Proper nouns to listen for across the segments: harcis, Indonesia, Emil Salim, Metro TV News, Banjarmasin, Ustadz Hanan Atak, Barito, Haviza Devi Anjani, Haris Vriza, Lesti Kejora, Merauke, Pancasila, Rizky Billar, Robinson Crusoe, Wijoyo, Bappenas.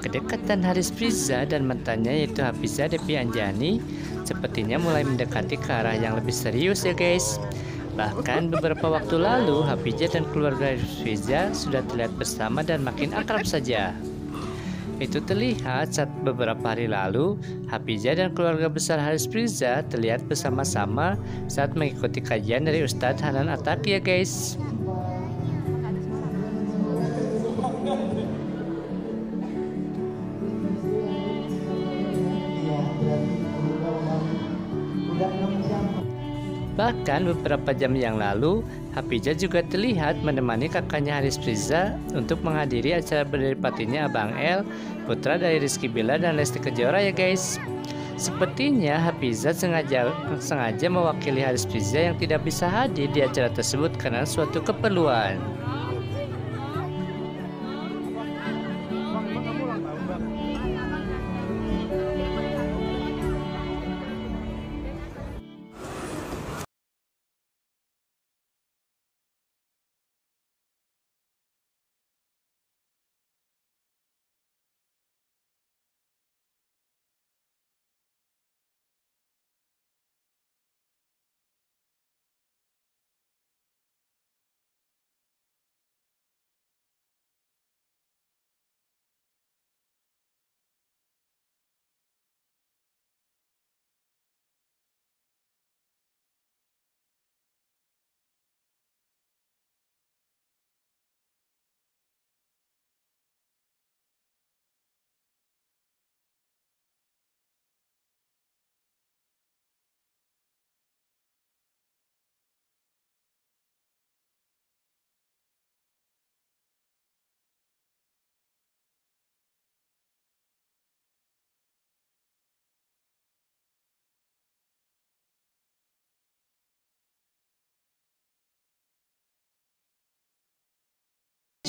Kedekatan Haris Vriza dan mantannya yaitu Haviza Devi Anjani sepertinya mulai mendekati ke arah yang lebih serius ya guys. Bahkan beberapa waktu lalu Haviza dan keluarga Haris Vriza sudah terlihat bersama dan makin akrab saja. Itu terlihat saat beberapa hari lalu Haviza dan keluarga besar Haris Vriza terlihat bersama-sama saat mengikuti kajian dari Ustadz Hanan Atak ya guys. Bahkan beberapa jam yang lalu, Haviza juga terlihat menemani kakaknya Haris Vriza untuk menghadiri acara berdiri patinya Abang L, putra dari Rizky Billar dan Lesti Kejora ya guys. Sepertinya Haviza sengaja mewakili Haris Vriza yang tidak bisa hadir di acara tersebut karena suatu keperluan.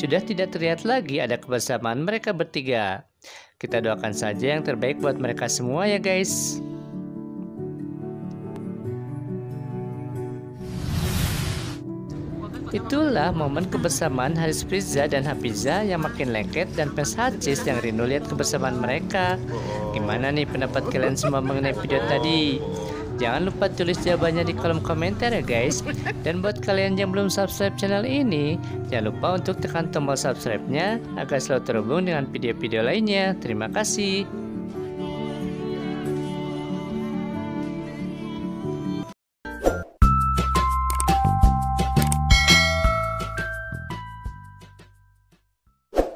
Sudah tidak terlihat lagi ada kebersamaan mereka bertiga. Kita doakan saja yang terbaik buat mereka semua ya guys. Itulah momen kebersamaan Haris Vriza dan Haviza yang makin lengket dan fans Harcis yang rindu lihat kebersamaan mereka. Gimana nih pendapat kalian semua mengenai video tadi? Jangan lupa tulis jawabannya di kolom komentar ya guys. Dan buat kalian yang belum subscribe channel ini, jangan lupa untuk tekan tombol subscribe-nya agar selalu terhubung dengan video-video lainnya. Terima kasih.